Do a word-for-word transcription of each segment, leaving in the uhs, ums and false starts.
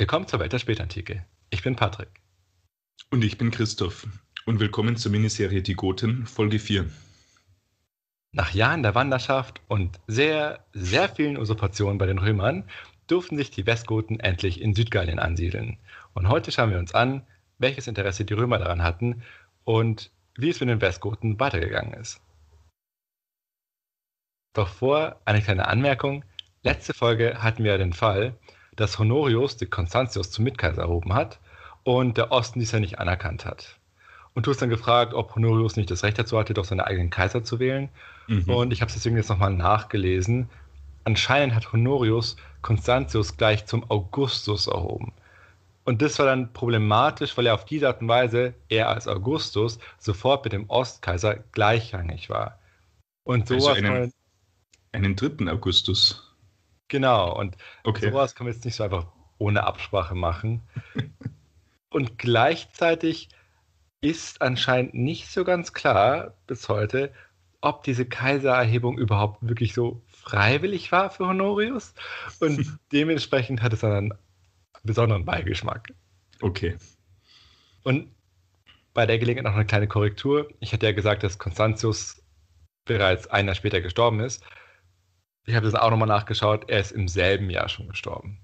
Willkommen zur Welt der Spätantike. Ich bin Patrick. Und ich bin Christoph. Und willkommen zur Miniserie Die Goten, Folge vier. Nach Jahren der Wanderschaft und sehr, sehr vielen Usurpationen bei den Römern durften sich die Westgoten endlich in Südgallien ansiedeln. Und heute schauen wir uns an, welches Interesse die Römer daran hatten und wie es mit den Westgoten weitergegangen ist. Doch vor eine kleine Anmerkung. Letzte Folge hatten wir den Fall, dass Honorius den Konstantius zum Mitkaiser erhoben hat und der Osten dies ja nicht anerkannt hat. Und du hast dann gefragt, ob Honorius nicht das Recht dazu hatte, doch seine eigenen Kaiser zu wählen. Mhm. Und ich habe es deswegen jetzt nochmal nachgelesen. Anscheinend hat Honorius Konstantius gleich zum Augustus erhoben. Und das war dann problematisch, weil er auf diese Art und Weise, er als Augustus, sofort mit dem Ostkaiser gleichrangig war. Und so also einen, einen dritten Augustus. Genau, und okay. Sowas kann man jetzt nicht so einfach ohne Absprache machen. Und gleichzeitig ist anscheinend nicht so ganz klar bis heute, ob diese Kaisererhebung überhaupt wirklich so freiwillig war für Honorius. Und dementsprechend hat es dann einen besonderen Beigeschmack. Okay. Und bei der Gelegenheit noch eine kleine Korrektur. Ich hatte ja gesagt, dass Konstantius bereits ein Jahr später gestorben ist. Ich habe das auch nochmal nachgeschaut. Er ist im selben Jahr schon gestorben.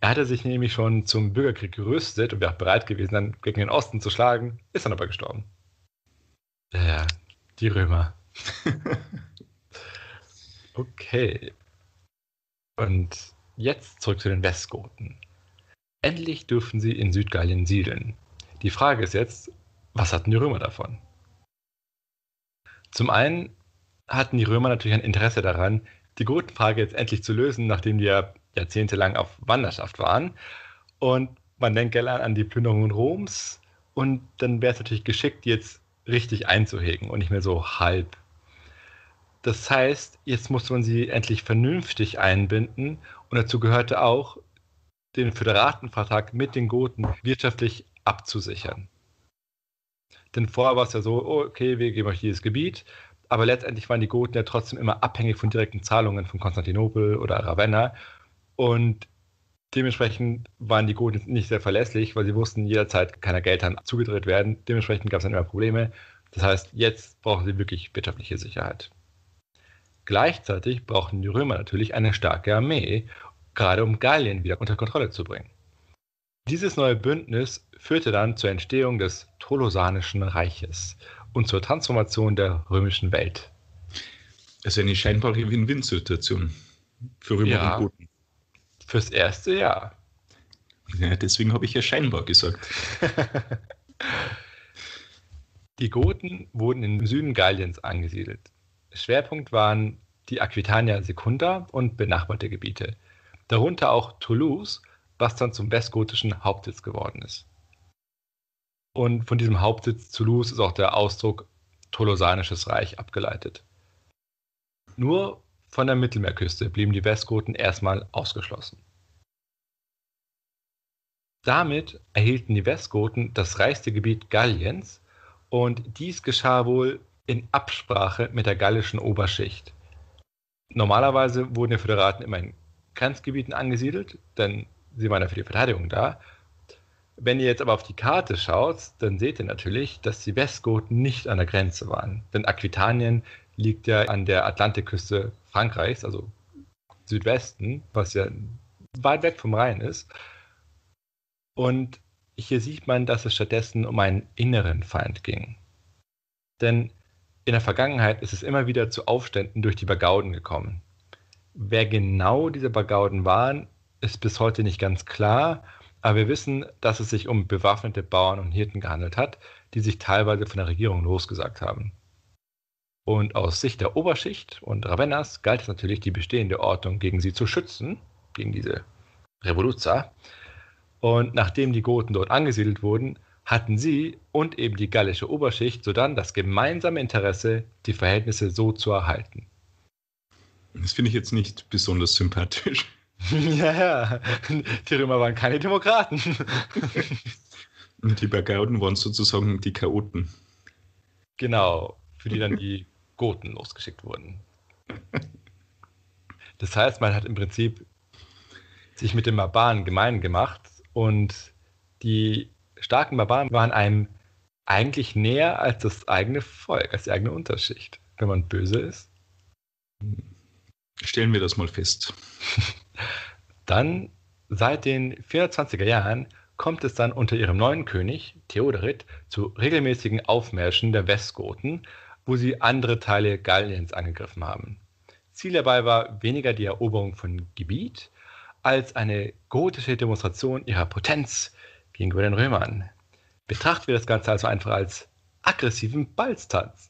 Er hatte sich nämlich schon zum Bürgerkrieg gerüstet und wäre auch bereit gewesen, dann gegen den Osten zu schlagen, ist dann aber gestorben. Ja, die Römer. Okay. Und jetzt zurück zu den Westgoten. Endlich dürfen sie in Südgallien siedeln. Die Frage ist jetzt, was hatten die Römer davon? Zum einen hatten die Römer natürlich ein Interesse daran, die Gotenfrage jetzt endlich zu lösen, nachdem die ja jahrzehntelang auf Wanderschaft waren. Und man denkt ja an die Plünderungen Roms. Und dann wäre es natürlich geschickt, jetzt richtig einzuhegen und nicht mehr so halb. Das heißt, jetzt musste man sie endlich vernünftig einbinden. Und dazu gehörte auch, den Föderatenvertrag mit den Goten wirtschaftlich abzusichern. Denn vorher war es ja so, okay, wir geben euch dieses Gebiet. Aber letztendlich waren die Goten ja trotzdem immer abhängig von direkten Zahlungen von Konstantinopel oder Ravenna. Und dementsprechend waren die Goten nicht sehr verlässlich, weil sie wussten, jederzeit kann Geld dann zugedreht werden. Dementsprechend gab es dann immer Probleme. Das heißt, jetzt brauchen sie wirklich wirtschaftliche Sicherheit. Gleichzeitig brauchten die Römer natürlich eine starke Armee, gerade um Gallien wieder unter Kontrolle zu bringen. Dieses neue Bündnis führte dann zur Entstehung des Tolosanischen Reiches und zur Transformation der römischen Welt. Also eine scheinbare Win-Win-Situation für Römer ja. und Goten. Fürs erste Jahr. Ja, deswegen habe ich ja scheinbar gesagt. Die Goten wurden im Süden Galliens angesiedelt. Schwerpunkt waren die Aquitania Secunda und benachbarte Gebiete. Darunter auch Toulouse, was dann zum westgotischen Hauptsitz geworden ist. Und von diesem Hauptsitz Toulouse ist auch der Ausdruck Tolosanisches Reich abgeleitet. Nur von der Mittelmeerküste blieben die Westgoten erstmal ausgeschlossen. Damit erhielten die Westgoten das reichste Gebiet Galliens und dies geschah wohl in Absprache mit der gallischen Oberschicht. Normalerweise wurden die Föderaten immer in Grenzgebieten angesiedelt, denn sie waren ja für die Verteidigung da. Wenn ihr jetzt aber auf die Karte schaut, dann seht ihr natürlich, dass die Westgoten nicht an der Grenze waren, denn Aquitanien liegt ja an der Atlantikküste Frankreichs, also Südwesten, was ja weit weg vom Rhein ist. Und hier sieht man, dass es stattdessen um einen inneren Feind ging. Denn in der Vergangenheit ist es immer wieder zu Aufständen durch die Bagauden gekommen. Wer genau diese Bagauden waren, ist bis heute nicht ganz klar, aber wir wissen, dass es sich um bewaffnete Bauern und Hirten gehandelt hat, die sich teilweise von der Regierung losgesagt haben. Und aus Sicht der Oberschicht und Ravennas galt es natürlich, die bestehende Ordnung gegen sie zu schützen, gegen diese Revoluzzer. Und nachdem die Goten dort angesiedelt wurden, hatten sie und eben die gallische Oberschicht sodann das gemeinsame Interesse, die Verhältnisse so zu erhalten. Das finde ich jetzt nicht besonders sympathisch. Ja, ja, die Römer waren keine Demokraten. Und die Bagauden waren sozusagen die Chaoten. Genau, für die dann die Goten losgeschickt wurden. Das heißt, man hat im Prinzip sich mit den Barbaren gemein gemacht und die starken Barbaren waren einem eigentlich näher als das eigene Volk, als die eigene Unterschicht, wenn man böse ist. Stellen wir das mal fest. Dann, seit den vierhundertzwanziger Jahren, kommt es dann unter ihrem neuen König, Theoderich, zu regelmäßigen Aufmärschen der Westgoten, wo sie andere Teile Galliens angegriffen haben. Ziel dabei war weniger die Eroberung von Gebiet, als eine gotische Demonstration ihrer Potenz gegenüber den Römern. Betrachten wir das Ganze also einfach als aggressiven Balztanz.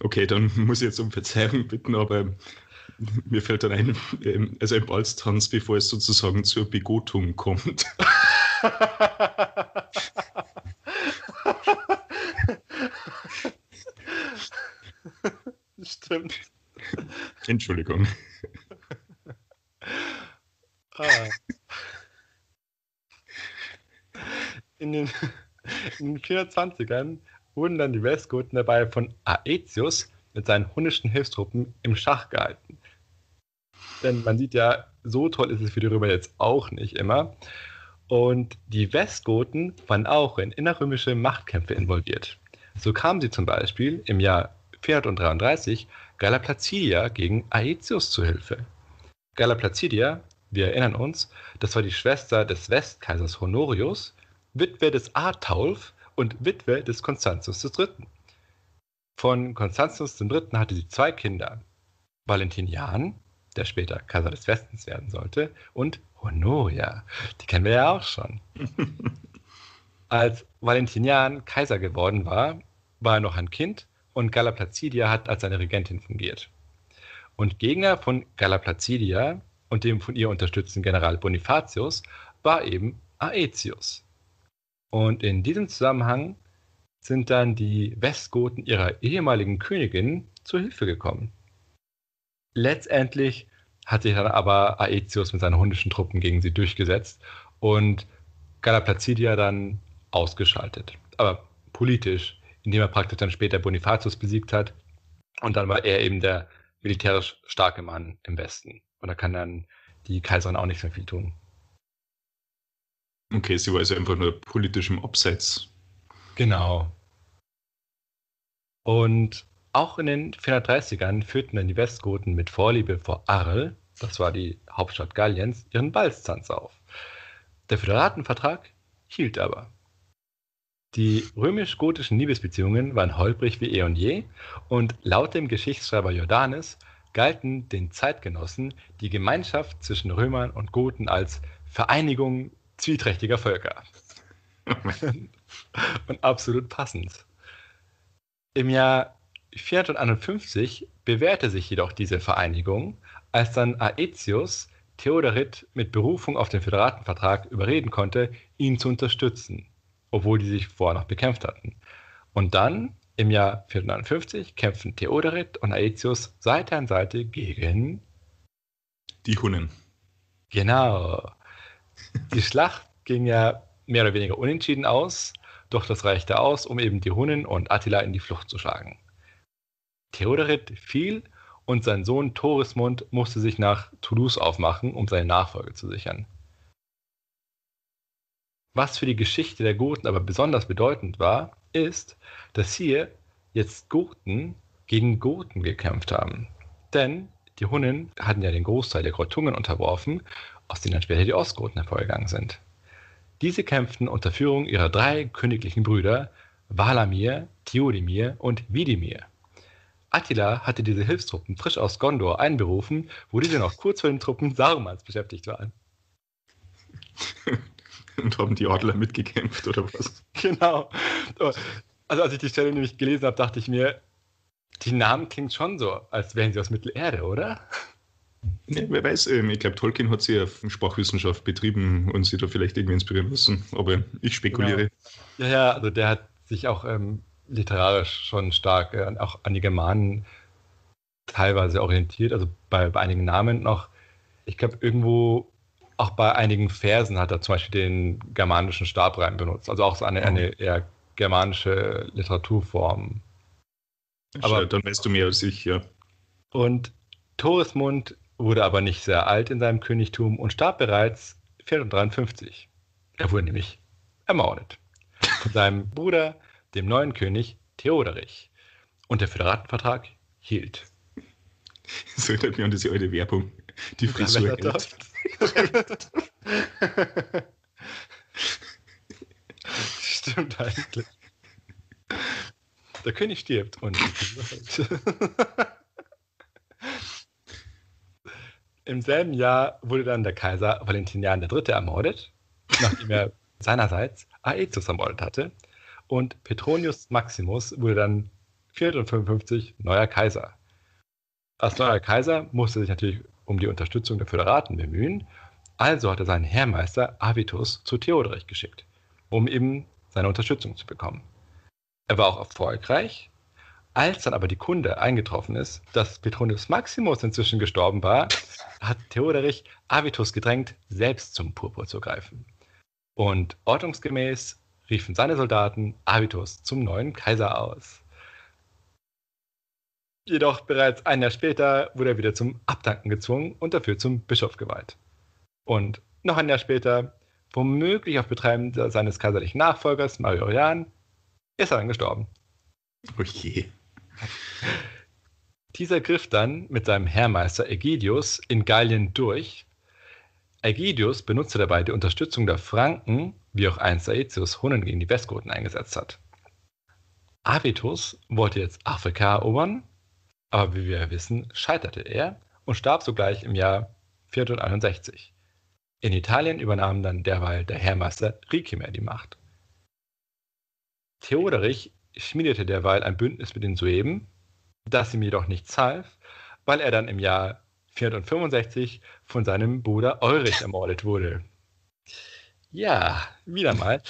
Okay, dann muss ich jetzt um Verzeihung bitten, aber mir fällt dann ein, also ein Balztanz, bevor es sozusagen zur Begotung kommt. Stimmt. Entschuldigung. Ah. In den, in den vierhundertzwanzigern wurden dann die Westgoten dabei von Aetius mit seinen hunnischen Hilfstruppen im Schach gehalten. Denn man sieht ja, so toll ist es für die Römer jetzt auch nicht immer. Und die Westgoten waren auch in innerrömische Machtkämpfe involviert. So kamen sie zum Beispiel im Jahr vierhundertdreiunddreißig Galla Placidia gegen Aetius zu Hilfe. Galla Placidia, wir erinnern uns, das war die Schwester des Westkaisers Honorius, Witwe des Artaulf und Witwe des Konstantius der Dritte. Von Konstantius der Dritte. Hatte sie zwei Kinder, Valentinian, der später Kaiser des Westens werden sollte, und Honoria, die kennen wir ja auch schon. Als Valentinian Kaiser geworden war, war er noch ein Kind und Galla Placidia hat als seine Regentin fungiert. Und Gegner von Galla Placidia und dem von ihr unterstützten General Bonifatius war eben Aetius. Und in diesem Zusammenhang sind dann die Westgoten ihrer ehemaligen Königin zur Hilfe gekommen. Letztendlich hat sich dann aber Aetius mit seinen hunnischen Truppen gegen sie durchgesetzt und Galla Placidia dann ausgeschaltet. Aber politisch, indem er praktisch dann später Bonifatius besiegt hat. Und dann war er eben der militärisch starke Mann im Westen. Und da kann dann die Kaiserin auch nicht mehr viel tun. Okay, sie war also einfach nur politisch im Abseits. Genau. Und auch in den vierhundertdreißigern führten dann die Westgoten mit Vorliebe vor Arles, das war die Hauptstadt Galliens, ihren Balztanz auf. Der Föderatenvertrag hielt aber. Die römisch-gotischen Liebesbeziehungen waren holprig wie eh und je und laut dem Geschichtsschreiber Jordanes galten den Zeitgenossen die Gemeinschaft zwischen Römern und Goten als Vereinigung zwieträchtiger Völker. Und absolut passend. Im Jahr vierhunderteinundfünfzig bewährte sich jedoch diese Vereinigung, als dann Aetius Theoderich mit Berufung auf den Föderatenvertrag überreden konnte, ihn zu unterstützen, obwohl die sich vorher noch bekämpft hatten. Und dann, im Jahr vierhunderteinundfünfzig, kämpfen Theoderich und Aetius Seite an Seite gegen die Hunnen. Genau. Die Schlacht ging ja mehr oder weniger unentschieden aus, doch das reichte aus, um eben die Hunnen und Attila in die Flucht zu schlagen. Theoderich fiel und sein Sohn Torismund musste sich nach Toulouse aufmachen, um seine Nachfolge zu sichern. Was für die Geschichte der Goten aber besonders bedeutend war, ist, dass hier jetzt Goten gegen Goten gekämpft haben. Denn die Hunnen hatten ja den Großteil der Kreutungen unterworfen, aus denen dann später die Ostgoten hervorgegangen sind. Diese kämpften unter Führung ihrer drei königlichen Brüder, Walamir, Theodemir und Widimir. Attila hatte diese Hilfstruppen frisch aus Gondor einberufen, wo diese noch kurz vor den Truppen Sarumans beschäftigt waren. Und haben die Adler mitgekämpft, oder was? Genau. Also als ich die Stelle nämlich gelesen habe, dachte ich mir, die Namen klingen schon so, als wären sie aus Mittelerde, oder? Nee, wer weiß, ich glaube, Tolkien hat sie ja Sprachwissenschaft betrieben und sie da vielleicht irgendwie inspirieren müssen, aber ich spekuliere. Genau. Ja, ja, also der hat sich auch ähm, literarisch schon stark äh, auch an die Germanen teilweise orientiert, also bei, bei einigen Namen noch. Ich glaube, irgendwo auch bei einigen Versen hat er zum Beispiel den germanischen Stabreim benutzt, also auch so eine, oh. eine eher germanische Literaturform. Aber, Schau, dann weißt du mehr als ich, ja. Und Torismund wurde aber nicht sehr alt in seinem Königtum und starb bereits vierhundertdreiundfünfzig. Er wurde nämlich ermordet von seinem Bruder, dem neuen König Theoderich. Und der Föderatenvertrag hielt. So erinnert mich an diese alte Werbung. Die Frisur hält. Stimmt eigentlich. Der König stirbt und die Frisur hält. Im selben Jahr wurde dann der Kaiser Valentinian der Dritte ermordet, nachdem er seinerseits Aetius ermordet hatte. Und Petronius Maximus wurde dann vierhundertfünfundfünfzig neuer Kaiser. Als neuer Kaiser musste er sich natürlich um die Unterstützung der Föderaten bemühen. Also hat er seinen Heermeister Avitus zu Theoderich geschickt, um eben seine Unterstützung zu bekommen. Er war auch erfolgreich. Als dann aber die Kunde eingetroffen ist, dass Petronius Maximus inzwischen gestorben war, hat Theoderich Avitus gedrängt, selbst zum Purpur zu greifen. Und ordnungsgemäß riefen seine Soldaten Avitus zum neuen Kaiser aus. Jedoch bereits ein Jahr später wurde er wieder zum Abdanken gezwungen und dafür zum Bischof geweiht. Und noch ein Jahr später, womöglich auf Betreiben seines kaiserlichen Nachfolgers Mariorian, ist er dann gestorben. Oh je. Dieser griff dann mit seinem Heermeister Aegidius in Gallien durch. Aegidius benutzte dabei die Unterstützung der Franken, wie auch einst Aetius Hunnen gegen die Westgoten eingesetzt hat. Avitus wollte jetzt Afrika erobern, aber wie wir wissen, scheiterte er und starb sogleich im Jahr vierhunderteinundsechzig. In Italien übernahm dann derweil der Heermeister Ricimer die Macht. Theoderich schmiedete derweil ein Bündnis mit den Sueben, das ihm jedoch nichts half, weil er dann im Jahr vierhundertfünfundsechzig von seinem Bruder Eurich ermordet wurde. Ja, wieder mal.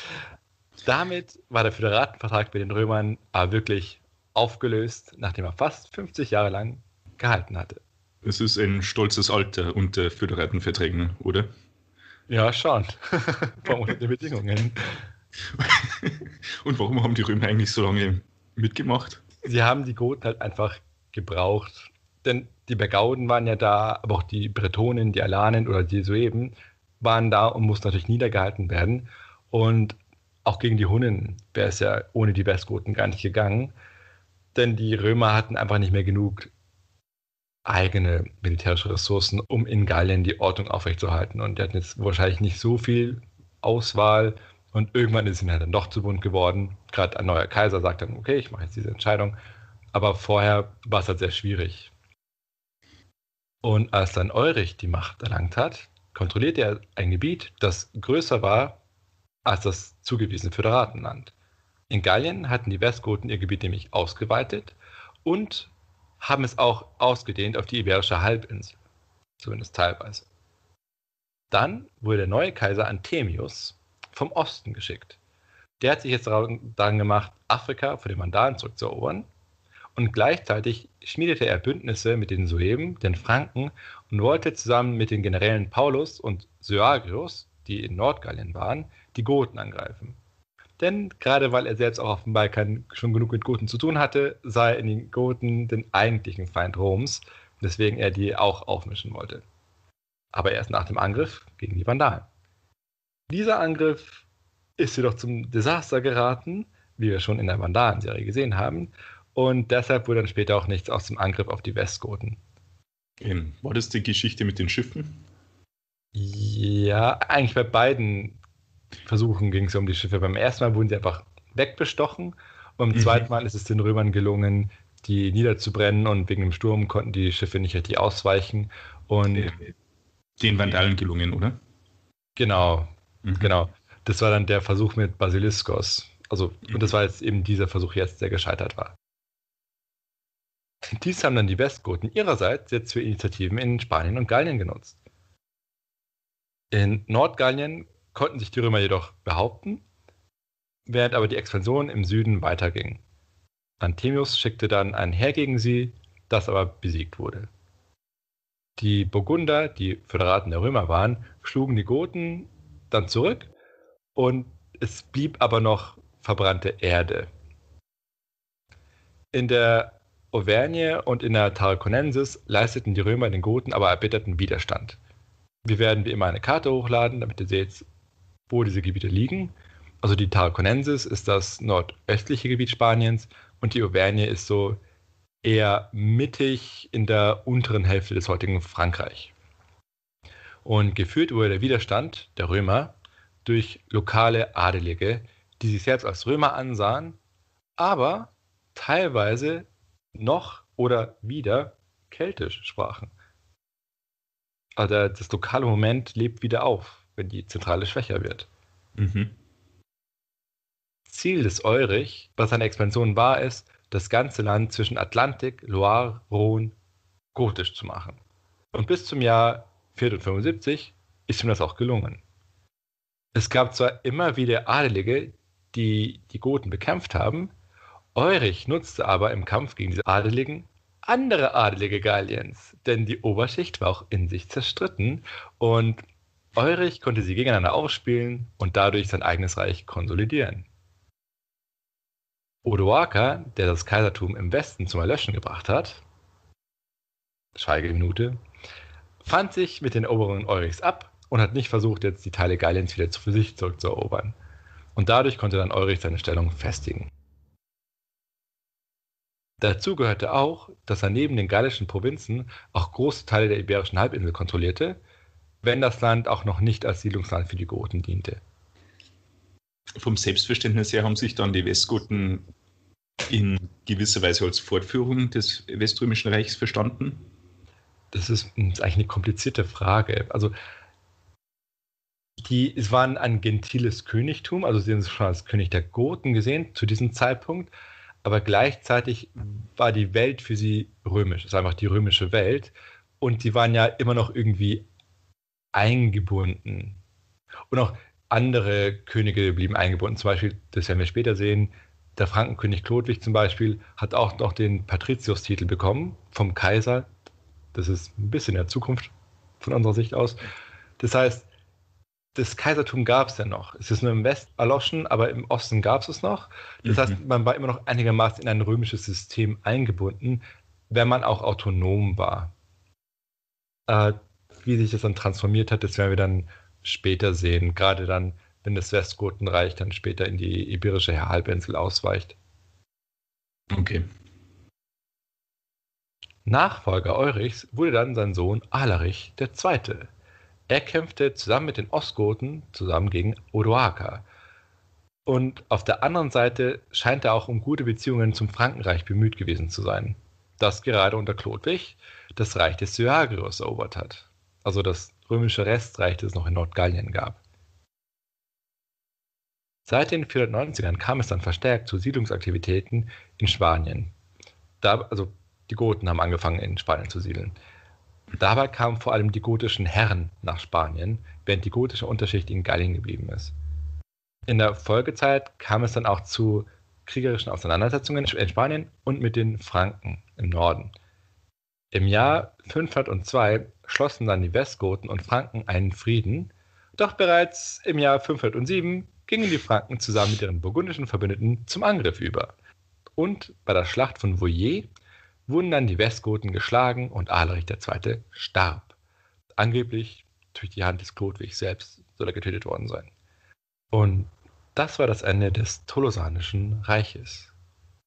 Damit war der Föderatenvertrag mit den Römern aber wirklich aufgelöst, nachdem er fast fünfzig Jahre lang gehalten hatte. Es ist ein stolzes Alter unter Föderatenverträgen, oder? Ja, schon. Vor allem unter den Bedingungen. Und warum haben die Römer eigentlich so lange mitgemacht? Sie haben die Goten halt einfach gebraucht. Denn die Bagauden waren ja da, aber auch die Bretonen, die Alanen oder die Sueben waren da und mussten natürlich niedergehalten werden. Und auch gegen die Hunnen wäre es ja ohne die Westgoten gar nicht gegangen. Denn die Römer hatten einfach nicht mehr genug eigene militärische Ressourcen, um in Gallien die Ordnung aufrechtzuerhalten. Und die hatten jetzt wahrscheinlich nicht so viel Auswahl. Und irgendwann ist ihnen dann doch zu bunt geworden. Gerade ein neuer Kaiser sagt dann, okay, ich mache jetzt diese Entscheidung. Aber vorher war es halt sehr schwierig. Und als dann Eurich die Macht erlangt hat, kontrollierte er ein Gebiet, das größer war als das zugewiesene Föderatenland. In Gallien hatten die Westgoten ihr Gebiet nämlich ausgeweitet und haben es auch ausgedehnt auf die Iberische Halbinsel. Zumindest teilweise. Dann wurde der neue Kaiser Anthemius vom Osten geschickt. Der hat sich jetzt daran gemacht, Afrika von den Vandalen zurückzuerobern, und gleichzeitig schmiedete er Bündnisse mit den Sueben, den Franken, und wollte zusammen mit den Generälen Paulus und Syagrius, die in Nordgallien waren, die Goten angreifen. Denn gerade weil er selbst auch auf dem Balkan schon genug mit Goten zu tun hatte, sah er in den Goten den eigentlichen Feind Roms, weswegen er die auch aufmischen wollte. Aber erst nach dem Angriff gegen die Vandalen. Dieser Angriff ist jedoch zum Desaster geraten, wie wir schon in der Vandalen-Serie gesehen haben. Und deshalb wurde dann später auch nichts aus dem Angriff auf die Westgoten. Ähm, war das die Geschichte mit den Schiffen? Ja, eigentlich bei beiden Versuchen ging es um die Schiffe. Beim ersten Mal wurden sie einfach wegbestochen. Und beim mhm. zweiten Mal ist es den Römern gelungen, die niederzubrennen. Und wegen dem Sturm konnten die Schiffe nicht richtig ausweichen. Und den, den Vandalen gelungen, oder? Genau. Mhm. Genau, das war dann der Versuch mit Basiliskos. Also, mhm. Und das war jetzt eben dieser Versuch jetzt, der gescheitert war. Dies haben dann die Westgoten ihrerseits jetzt für Initiativen in Spanien und Gallien genutzt. In Nordgallien konnten sich die Römer jedoch behaupten, während aber die Expansion im Süden weiterging. Anthemius schickte dann ein Heer gegen sie, das aber besiegt wurde. Die Burgunder, die Föderaten der Römer waren, schlugen die Goten dann zurück, und es blieb aber noch verbrannte Erde. In der Auvergne und in der Tarraconensis leisteten die Römer den Goten aber erbitterten Widerstand. Wir werden wie immer eine Karte hochladen, damit ihr seht, wo diese Gebiete liegen. Also die Tarraconensis ist das nordöstliche Gebiet Spaniens und die Auvergne ist so eher mittig in der unteren Hälfte des heutigen Frankreich. Und geführt wurde der Widerstand der Römer durch lokale Adelige, die sich selbst als Römer ansahen, aber teilweise noch oder wieder keltisch sprachen. Also das lokale Moment lebt wieder auf, wenn die Zentrale schwächer wird. Mhm. Ziel des Eurich, was seine Expansion war, ist, das ganze Land zwischen Atlantik, Loire, Rhône gotisch zu machen. Und bis zum Jahr vierhundertfünfundsiebzig ist ihm das auch gelungen. Es gab zwar immer wieder Adelige, die die Goten bekämpft haben, Eurich nutzte aber im Kampf gegen diese Adeligen andere Adelige Galliens, denn die Oberschicht war auch in sich zerstritten und Eurich konnte sie gegeneinander aufspielen und dadurch sein eigenes Reich konsolidieren. Odoaker, der das Kaisertum im Westen zum Erlöschen gebracht hat, Schweigeminute, fand sich mit den Eroberungen Eurichs ab und hat nicht versucht, jetzt die Teile Galliens wieder für sich zurückzuerobern. Und dadurch konnte dann Eurich seine Stellung festigen. Dazu gehörte auch, dass er neben den gallischen Provinzen auch große Teile der iberischen Halbinsel kontrollierte, wenn das Land auch noch nicht als Siedlungsland für die Goten diente. Vom Selbstverständnis her haben sich dann die Westgoten in gewisser Weise als Fortführung des Weströmischen Reichs verstanden? Das ist, das ist eigentlich eine komplizierte Frage. Also die, es waren ein gentiles Königtum, also sie haben es schon als König der Goten gesehen zu diesem Zeitpunkt, aber gleichzeitig war die Welt für sie römisch, es ist einfach die römische Welt und sie waren ja immer noch irgendwie eingebunden. Und auch andere Könige blieben eingebunden, zum Beispiel, das werden wir später sehen, der Frankenkönig Chlodwig zum Beispiel hat auch noch den Patricius-Titel bekommen vom Kaiser. Das ist ein bisschen in der Zukunft von unserer Sicht aus. Das heißt, das Kaisertum gab es ja noch. Es ist nur im Westen erloschen, aber im Osten gab es es noch. Das mhm. heißt, man war immer noch einigermaßen in ein römisches System eingebunden, wenn man auch autonom war. Äh, wie sich das dann transformiert hat, das werden wir dann später sehen, gerade dann, wenn das Westgotenreich dann später in die iberische Halbinsel ausweicht. Okay. Nachfolger Eurichs wurde dann sein Sohn Alarich der Zweite. Er kämpfte zusammen mit den Ostgoten zusammen gegen Odoaker. Und auf der anderen Seite scheint er auch um gute Beziehungen zum Frankenreich bemüht gewesen zu sein, das gerade unter Chlodwig das Reich des Syagrius erobert hat. Also das römische Restreich, das es noch in Nordgallien gab. Seit den vierhundertneunzigern kam es dann verstärkt zu Siedlungsaktivitäten in Spanien. Da, also die Goten haben angefangen, in Spanien zu siedeln. Dabei kamen vor allem die gotischen Herren nach Spanien, während die gotische Unterschicht in Gallien geblieben ist. In der Folgezeit kam es dann auch zu kriegerischen Auseinandersetzungen in Spanien und mit den Franken im Norden. Im Jahr fünfhundertzwei schlossen dann die Westgoten und Franken einen Frieden, doch bereits im Jahr fünfhundertsieben gingen die Franken zusammen mit ihren burgundischen Verbündeten zum Angriff über. Und bei der Schlacht von Vouillés wurden dann die Westgoten geschlagen und Alarich der Zweite starb. Angeblich durch die Hand des Chlodwigs selbst soll er getötet worden sein. Und das war das Ende des Tolosanischen Reiches.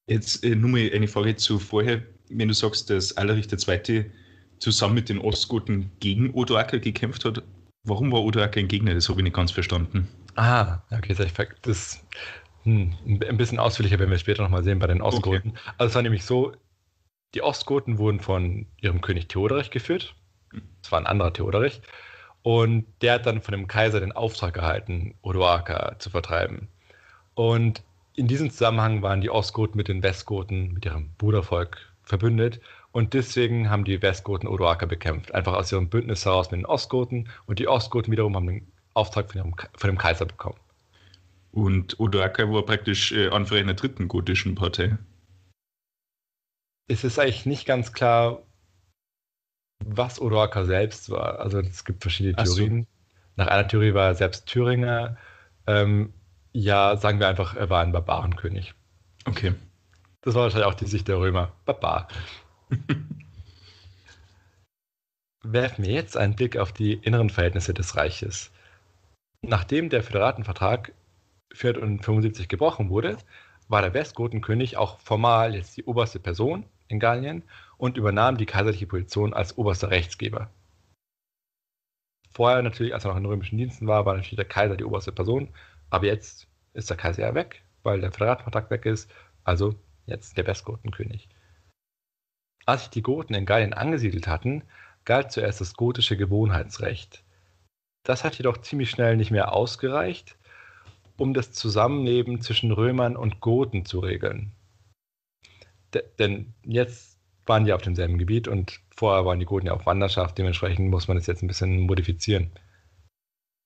Jetzt äh, nur mal eine Frage zu vorher. Wenn du sagst, dass Alarich der Zweite zusammen mit den Ostgoten gegen Odoaker gekämpft hat, warum war Odoaker ein Gegner? Das habe ich nicht ganz verstanden. Ah, okay, das ist hm, ein bisschen ausführlicher, werden wir später nochmal sehen bei den Ostgoten. Okay. Also es war nämlich so, die Ostgoten wurden von ihrem König Theoderich geführt. Das war ein anderer Theoderich. Und der hat dann von dem Kaiser den Auftrag erhalten, Odoaker zu vertreiben. Und in diesem Zusammenhang waren die Ostgoten mit den Westgoten, mit ihrem Brudervolk, verbündet. Und deswegen haben die Westgoten Odoaker bekämpft. Einfach aus ihrem Bündnis heraus mit den Ostgoten. Und die Ostgoten wiederum haben den Auftrag von, ihrem, von dem Kaiser bekommen. Und Odoaker war praktisch äh, Anführer einer dritten gotischen Partei. Es ist eigentlich nicht ganz klar, was Odoaker selbst war. Also es gibt verschiedene Theorien. So. Nach einer Theorie war er selbst Thüringer. Ähm, ja, sagen wir einfach, er war ein Barbarenkönig. Okay. Das war wahrscheinlich auch die Sicht der Römer. Baba. Werfen wir jetzt einen Blick auf die inneren Verhältnisse des Reiches. Nachdem der Föderatenvertrag vierhundertfünfundsiebzig gebrochen wurde, war der Westgotenkönig auch formal jetzt die oberste Person in Gallien und übernahm die kaiserliche Position als oberster Rechtsgeber. Vorher natürlich, als er noch in römischen Diensten war, war natürlich der Kaiser die oberste Person, aber jetzt ist der Kaiser ja weg, weil der Föderatenvertrag weg ist, also jetzt der Westgotenkönig. Als sich die Goten in Gallien angesiedelt hatten, galt zuerst das gotische Gewohnheitsrecht. Das hat jedoch ziemlich schnell nicht mehr ausgereicht, um das Zusammenleben zwischen Römern und Goten zu regeln. De- denn jetzt waren die auf demselben Gebiet und vorher waren die Goten ja auf Wanderschaft, dementsprechend muss man das jetzt ein bisschen modifizieren.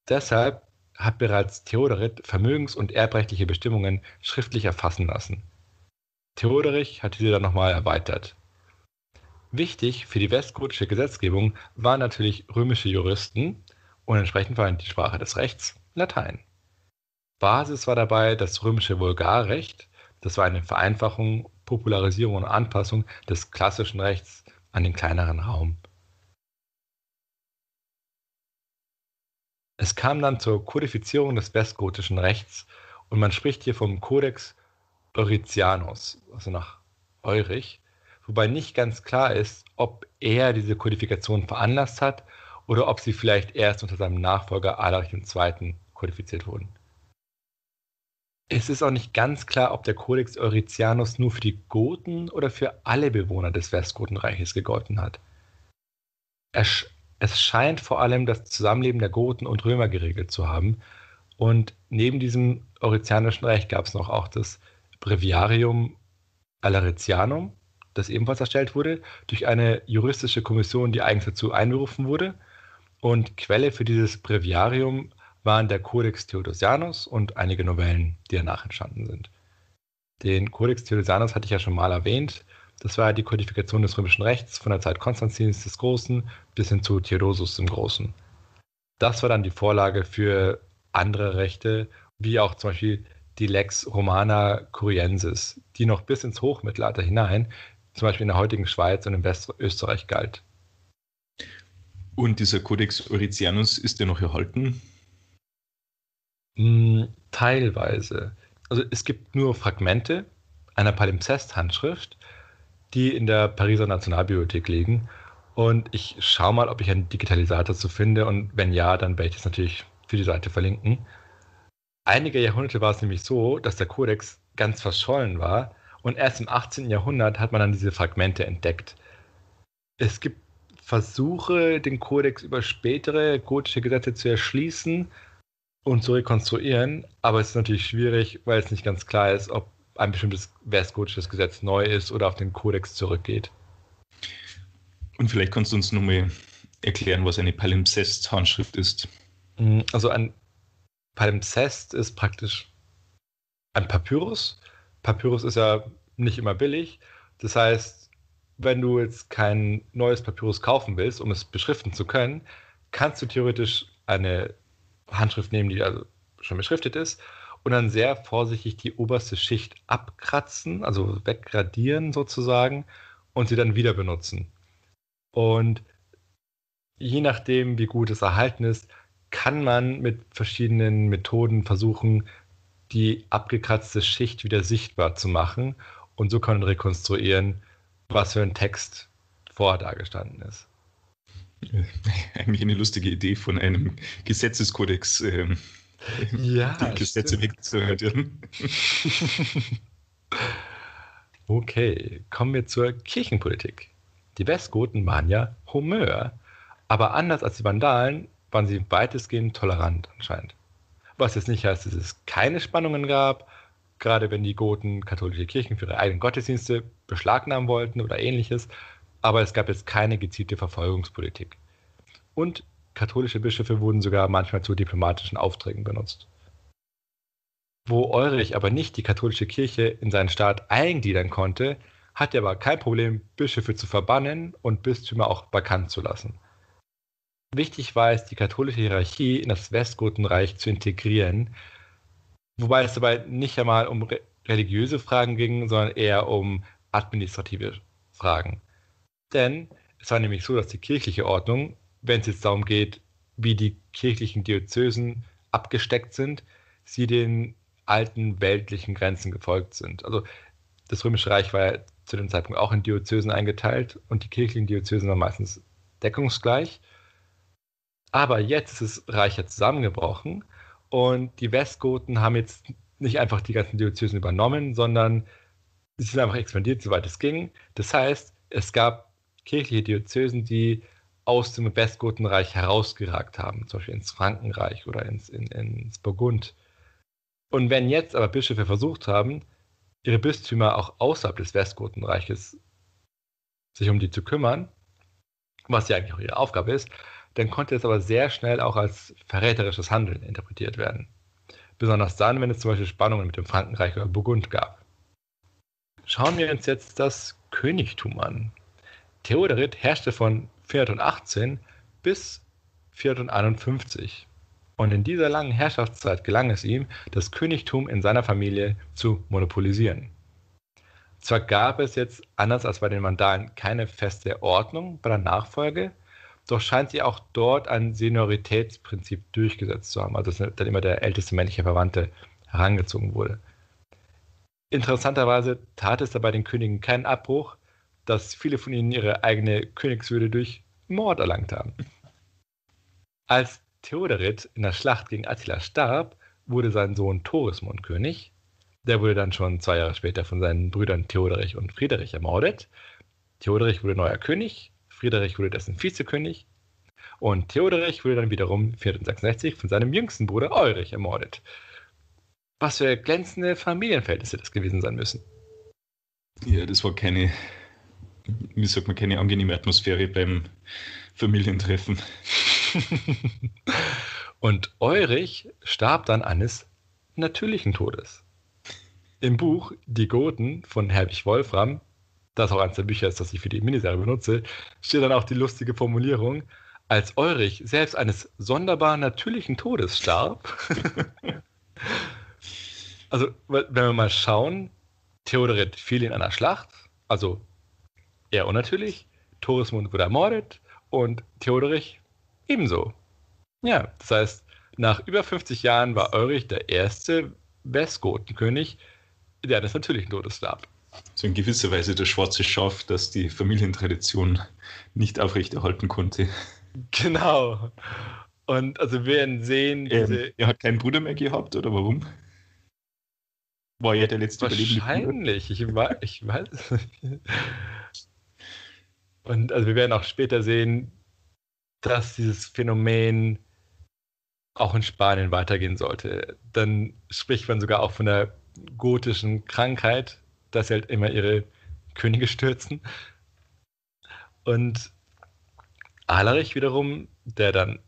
Deshalb hat bereits Theoderich vermögens- und erbrechtliche Bestimmungen schriftlich erfassen lassen. Theoderich hat diese dann nochmal erweitert. Wichtig für die westgotische Gesetzgebung waren natürlich römische Juristen und entsprechend war die Sprache des Rechts Latein. Basis war dabei das römische Vulgarrecht, das war eine Vereinfachung, Popularisierung und Anpassung des klassischen Rechts an den kleineren Raum. Es kam dann zur Kodifizierung des westgotischen Rechts und man spricht hier vom Codex Euricianus, also nach Eurich, wobei nicht ganz klar ist, ob er diese Kodifikation veranlasst hat oder ob sie vielleicht erst unter seinem Nachfolger Alarich der Zweite kodifiziert wurden. Es ist auch nicht ganz klar, ob der Codex Euricianus nur für die Goten oder für alle Bewohner des Westgotenreiches gegolten hat. Es, es scheint vor allem das Zusammenleben der Goten und Römer geregelt zu haben. Und neben diesem Euricianischen Recht gab es noch auch das Breviarium Alaricianum, das ebenfalls erstellt wurde, durch eine juristische Kommission, die eigens dazu einberufen wurde. Und Quelle für dieses Breviarium waren der Codex Theodosianus und einige Novellen, die danach entstanden sind. Den Codex Theodosianus hatte ich ja schon mal erwähnt. Das war die Kodifikation des römischen Rechts von der Zeit Konstantins des Großen bis hin zu Theodosius dem Großen. Das war dann die Vorlage für andere Rechte, wie auch zum Beispiel die Lex Romana Curiensis, die noch bis ins Hochmittelalter hinein zum Beispiel in der heutigen Schweiz und in Westösterreich galt. Und dieser Codex Euricianus, ist der noch erhalten? Mm, teilweise. Also es gibt nur Fragmente einer Palimpsest-Handschrift, die in der Pariser Nationalbibliothek liegen. Und ich schaue mal, ob ich einen Digitalisator dazu finde. Und wenn ja, dann werde ich das natürlich für die Seite verlinken. Einige Jahrhunderte war es nämlich so, dass der Kodex ganz verschollen war. Und erst im achtzehnten Jahrhundert hat man dann diese Fragmente entdeckt. Es gibt Versuche, den Kodex über spätere gotische Gesetze zu erschließen und zu rekonstruieren, aber es ist natürlich schwierig, weil es nicht ganz klar ist, ob ein bestimmtes westgotisches Gesetz neu ist oder auf den Kodex zurückgeht. Und vielleicht kannst du uns nochmal erklären, was eine Palimpsest-Handschrift ist. Also ein Palimpsest ist praktisch ein Papyrus. Papyrus ist ja nicht immer billig. Das heißt, wenn du jetzt kein neues Papyrus kaufen willst, um es beschriften zu können, kannst du theoretisch eine Handschrift nehmen, die also schon beschriftet ist, und dann sehr vorsichtig die oberste Schicht abkratzen, also wegradieren sozusagen, und sie dann wieder benutzen. Und je nachdem, wie gut es erhalten ist, kann man mit verschiedenen Methoden versuchen, die abgekratzte Schicht wieder sichtbar zu machen und so können rekonstruieren, was für ein Text vorher dargestanden ist. Eigentlich eine lustige Idee von einem Gesetzeskodex, ähm, ja, die Gesetze wegzuhören. Okay, kommen wir zur Kirchenpolitik. Die Westgoten waren ja Homöer, aber anders als die Vandalen waren sie weitestgehend tolerant anscheinend. Was jetzt nicht heißt, dass es keine Spannungen gab, gerade wenn die Goten katholische Kirchen für ihre eigenen Gottesdienste beschlagnahmen wollten oder ähnliches, aber es gab jetzt keine gezielte Verfolgungspolitik. Und katholische Bischöfe wurden sogar manchmal zu diplomatischen Aufträgen benutzt. Wo Eurich aber nicht die katholische Kirche in seinen Staat eingliedern konnte, hat er aber kein Problem, Bischöfe zu verbannen und Bistümer auch vakant zu lassen. Wichtig war es, die katholische Hierarchie in das Westgotenreich zu integrieren, wobei es dabei nicht einmal um religiöse Fragen ging, sondern eher um administrative Fragen. Denn es war nämlich so, dass die kirchliche Ordnung, wenn es jetzt darum geht, wie die kirchlichen Diözesen abgesteckt sind, sie den alten weltlichen Grenzen gefolgt sind. Also das Römische Reich war ja zu dem Zeitpunkt auch in Diözesen eingeteilt und die kirchlichen Diözesen waren meistens deckungsgleich. Aber jetzt ist das Reich ja zusammengebrochen und die Westgoten haben jetzt nicht einfach die ganzen Diözesen übernommen, sondern sie sind einfach expandiert, soweit es ging. Das heißt, es gab kirchliche Diözesen, die aus dem Westgotenreich herausgeragt haben, zum Beispiel ins Frankenreich oder ins, in, ins Burgund. Und wenn jetzt aber Bischöfe versucht haben, ihre Bistümer auch außerhalb des Westgotenreiches sich um die zu kümmern, was ja eigentlich auch ihre Aufgabe ist, dann konnte es aber sehr schnell auch als verräterisches Handeln interpretiert werden. Besonders dann, wenn es zum Beispiel Spannungen mit dem Frankenreich oder Burgund gab. Schauen wir uns jetzt das Königtum an. Theoderich herrschte von vierhundertachtzehn bis vierhunderteinundfünfzig. Und in dieser langen Herrschaftszeit gelang es ihm, das Königtum in seiner Familie zu monopolisieren. Zwar gab es jetzt, anders als bei den Vandalen, keine feste Ordnung bei der Nachfolge, doch scheint sie auch dort ein Senioritätsprinzip durchgesetzt zu haben, also dass dann immer der älteste männliche Verwandte herangezogen wurde. Interessanterweise tat es dabei den Königen keinen Abbruch, dass viele von ihnen ihre eigene Königswürde durch Mord erlangt haben. Als Theoderich in der Schlacht gegen Attila starb, wurde sein Sohn Torismund König. Der wurde dann schon zwei Jahre später von seinen Brüdern Theoderich und Friederich ermordet. Theoderich wurde neuer König, Friederich wurde dessen Vizekönig und Theoderich wurde dann wiederum vierhundertsechsundsechzig von seinem jüngsten Bruder Eurich ermordet. Was für glänzende Familienverhältnisse das gewesen sein müssen. Ja, das war keine, wie sagt man, keine angenehme Atmosphäre beim Familientreffen. Und Eurich starb dann eines natürlichen Todes. Im Buch Die Goten von Herwig Wolfram, das auch eines der Bücher ist, das ich für die Miniserie benutze, steht dann auch die lustige Formulierung, als Eurich selbst eines sonderbar natürlichen Todes starb. Also, wenn wir mal schauen, Theoderich fiel in einer Schlacht, also eher unnatürlich, Torismund wurde ermordet und Theoderich ebenso. Ja, das heißt, nach über fünfzig Jahren war Eurich der erste Westgotenkönig, der eines natürlichen Todes starb. So in gewisser Weise das schwarze Schaf, das die Familientradition nicht aufrechterhalten konnte. Genau. Und also wir werden sehen... Diese ähm, er hat keinen Bruder mehr gehabt, oder warum? War ja der letzte Überlebende. Wahrscheinlich. Ich weiß, ich weiß es nicht. Und also wir werden auch später sehen, dass dieses Phänomen auch in Spanien weitergehen sollte. Dann spricht man sogar auch von der gotischen Krankheit, dass sie halt immer ihre Könige stürzen. Und Alarich wiederum, der dann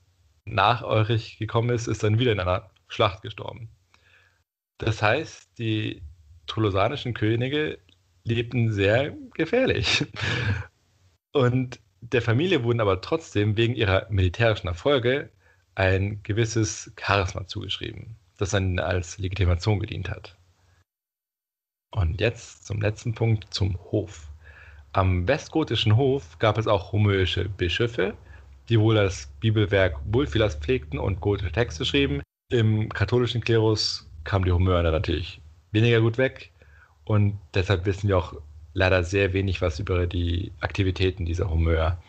nach Eurich gekommen ist, ist dann wieder in einer Schlacht gestorben. Das heißt, die tolosanischen Könige lebten sehr gefährlich. Und der Familie wurden aber trotzdem wegen ihrer militärischen Erfolge ein gewisses Charisma zugeschrieben, das dann als Legitimation gedient hat. Und jetzt zum letzten Punkt, zum Hof. Am westgotischen Hof gab es auch homöische Bischöfe, die wohl das Bibelwerk Bulfilas pflegten und gotische Texte schrieben. Im katholischen Klerus kamen die Homöer da natürlich weniger gut weg und deshalb wissen wir auch leider sehr wenig was über die Aktivitäten dieser Homöer.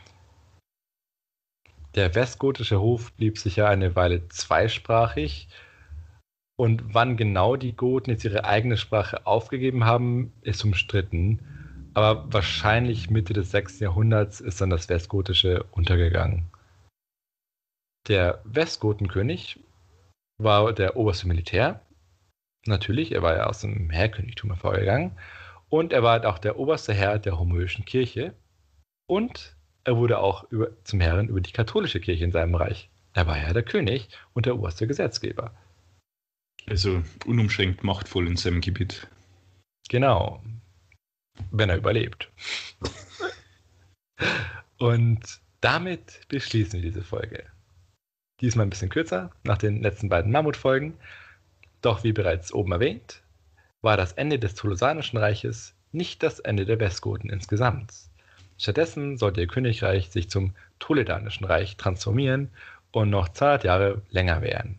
Der westgotische Hof blieb sicher eine Weile zweisprachig und wann genau die Goten jetzt ihre eigene Sprache aufgegeben haben, ist umstritten. Aber wahrscheinlich Mitte des sechsten Jahrhunderts ist dann das Westgotische untergegangen. Der Westgotenkönig war der oberste Militär. Natürlich, er war ja aus dem Heerkönigtum hervorgegangen. Und er war halt auch der oberste Herr der homöischen Kirche. Und er wurde auch über, zum Herren über die katholische Kirche in seinem Reich. Er war ja der König und der oberste Gesetzgeber. Also unumschränkt machtvoll in seinem Gebiet. Genau. Wenn er überlebt. Und damit beschließen wir diese Folge. Diesmal ein bisschen kürzer, nach den letzten beiden Mammutfolgen. Doch wie bereits oben erwähnt, war das Ende des Tolosanischen Reiches nicht das Ende der Westgoten insgesamt. Stattdessen sollte ihr Königreich sich zum Toledanischen Reich transformieren und noch zweihundert Jahre länger werden.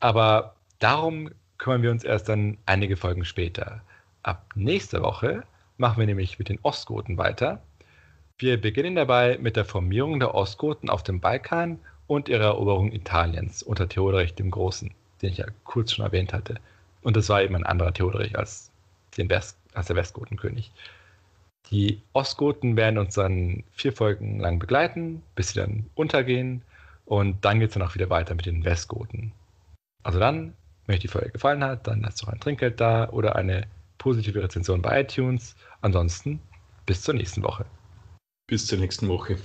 Aber darum kümmern wir uns erst dann einige Folgen später. Ab nächster Woche machen wir nämlich mit den Ostgoten weiter. Wir beginnen dabei mit der Formierung der Ostgoten auf dem Balkan und ihrer Eroberung Italiens unter Theoderich dem Großen, den ich ja kurz schon erwähnt hatte. Und das war eben ein anderer Theoderich als, den West, als der Westgotenkönig. Die Ostgoten werden uns dann vier Folgen lang begleiten, bis sie dann untergehen. Und dann geht es dann auch wieder weiter mit den Westgoten. Also dann, wenn euch die Folge gefallen hat, dann lasst doch ein Trinkgeld da oder eine positive Rezension bei iTunes. Ansonsten bis zur nächsten Woche. Bis zur nächsten Woche.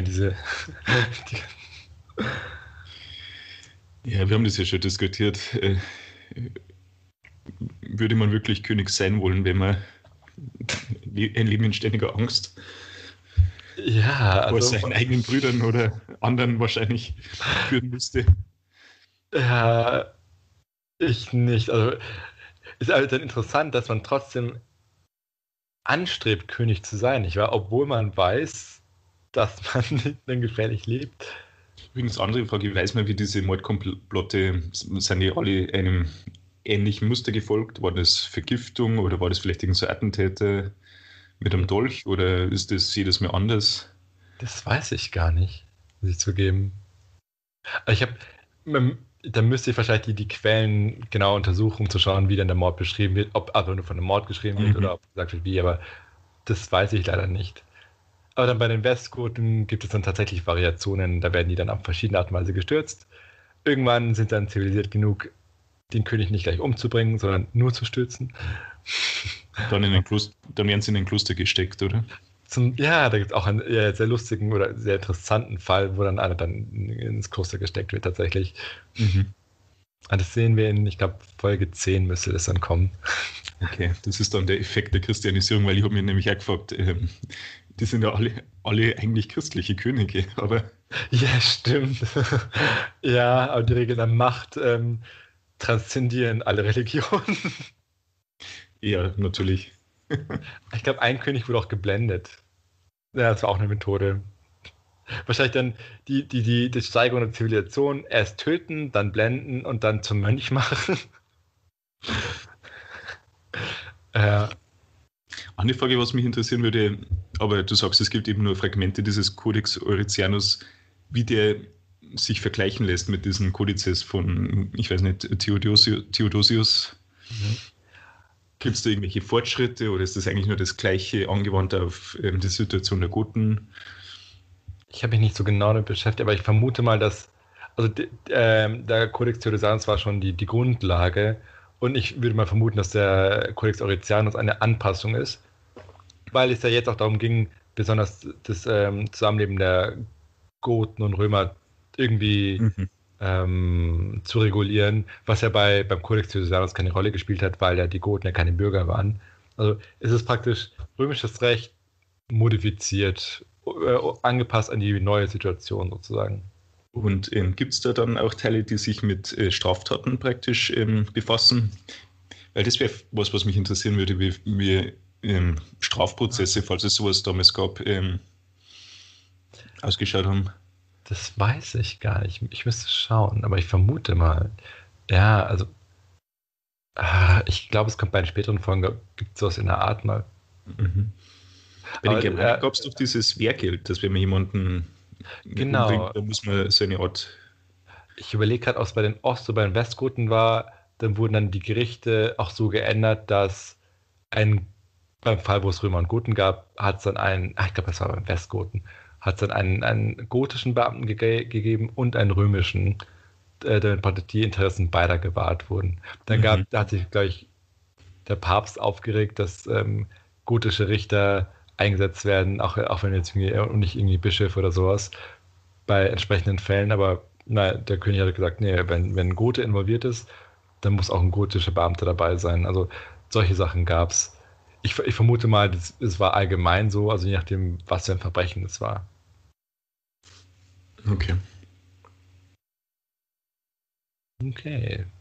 Diese ja, wir haben das ja schon diskutiert. Würde man wirklich König sein wollen, wenn man ein Leben in ständiger Angst ja, vor also, seinen eigenen Brüdern oder anderen wahrscheinlich führen müsste? Ja, ich nicht. Also ist halt dann interessant, dass man trotzdem anstrebt, König zu sein, nicht wahr? Obwohl man weiß, dass man nicht mehr gefährlich lebt. Übrigens, andere Frage, weiß man, wie diese Mordkomplotte, sind die alle einem ähnlichen Muster gefolgt? War das Vergiftung oder war das vielleicht irgendein so Attentäter mit einem Dolch oder ist das jedes Mal anders? Das weiß ich gar nicht, muss ich zugeben. Ich habe, da müsste ich wahrscheinlich die, die Quellen genau untersuchen, um zu schauen, wie dann der Mord beschrieben wird, ob aber nur von einem Mord geschrieben wird mhm. oder ob gesagt wird, wie, aber das weiß ich leider nicht. Aber dann bei den Westgoten gibt es dann tatsächlich Variationen, da werden die dann auf verschiedene Art und Weise gestürzt. Irgendwann sind dann zivilisiert genug, den König nicht gleich umzubringen, sondern nur zu stürzen. Dann, in den Kloster, dann werden sie in den Kloster gesteckt, oder? Zum, ja, da gibt es auch einen ja, sehr lustigen oder sehr interessanten Fall, wo dann einer dann ins Kloster gesteckt wird tatsächlich. Mhm. Das sehen wir in, ich glaube, Folge zehn müsste das dann kommen. Okay, das ist dann der Effekt der Christianisierung, weil ich habe mir nämlich auch gefragt, ähm, die sind ja alle, alle eigentlich christliche Könige, aber... Ja, stimmt. Ja, aber die Regeln der Macht ähm, transzendieren alle Religionen. Ja, natürlich. Ich glaube, ein König wurde auch geblendet. Ja, das war auch eine Methode. Wahrscheinlich dann die, die, die, die Steigerung der Zivilisation erst töten, dann blenden und dann zum Mönch machen. Ja. Eine Frage, was mich interessieren würde, aber du sagst, es gibt eben nur Fragmente dieses Codex Euricianus, wie der sich vergleichen lässt mit diesen Kodizes von, ich weiß nicht, Theodosius. Theodosius. Mhm. Gibt es da irgendwelche Fortschritte oder ist das eigentlich nur das Gleiche, angewandt auf ähm, die Situation der Goten? Ich habe mich nicht so genau damit beschäftigt, aber ich vermute mal, dass, also de, äh, der Codex Theodosianus war schon die, die Grundlage. Und ich würde mal vermuten, dass der Codex Euricianus eine Anpassung ist, weil es ja jetzt auch darum ging, besonders das ähm, Zusammenleben der Goten und Römer irgendwie mhm. ähm, zu regulieren, was ja bei, beim Codex Theodosianus keine Rolle gespielt hat, weil ja die Goten ja keine Bürger waren. Also es ist praktisch römisches Recht modifiziert, äh, angepasst an die neue Situation sozusagen. Und ähm, gibt es da dann auch Teile, die sich mit äh, Straftaten praktisch ähm, befassen? Weil das wäre was, was mich interessieren würde, wie, wie ähm, Strafprozesse, falls es sowas damals gab, ähm, ausgeschaut haben. Das weiß ich gar nicht. Ich müsste schauen, aber ich vermute mal. Ja, also ah, ich glaube, es kommt bei den späteren Folgen, gibt es sowas in der Art mal. Mhm. Bei den Germanen gab es doch dieses Wehrgeld, dass wenn man jemanden... Genau. Da muss man so eine Art. Ich überlege gerade, ob es bei den Ost- oder bei den Westgoten war, Dann wurden dann die Gerichte auch so geändert, dass ein, beim Fall, wo es Römer und Goten gab, hat es dann einen, ach, ich glaube, das war beim Westgoten, hat es dann einen, einen gotischen Beamten ge gegeben und einen römischen, äh, damit die Interessen beider gewahrt wurden. Dann gab, mhm. da hat sich gleich der Papst aufgeregt, dass ähm, gotische Richter eingesetzt werden, auch, auch wenn jetzt nicht irgendwie Bischof oder sowas, bei entsprechenden Fällen, aber na, der König hat gesagt, nee, wenn, wenn ein Gote involviert ist, dann muss auch ein gotischer Beamter dabei sein. Also solche Sachen gab es. Ich, ich vermute mal, es war allgemein so, also je nachdem, was für ein Verbrechen es war. Okay. Okay.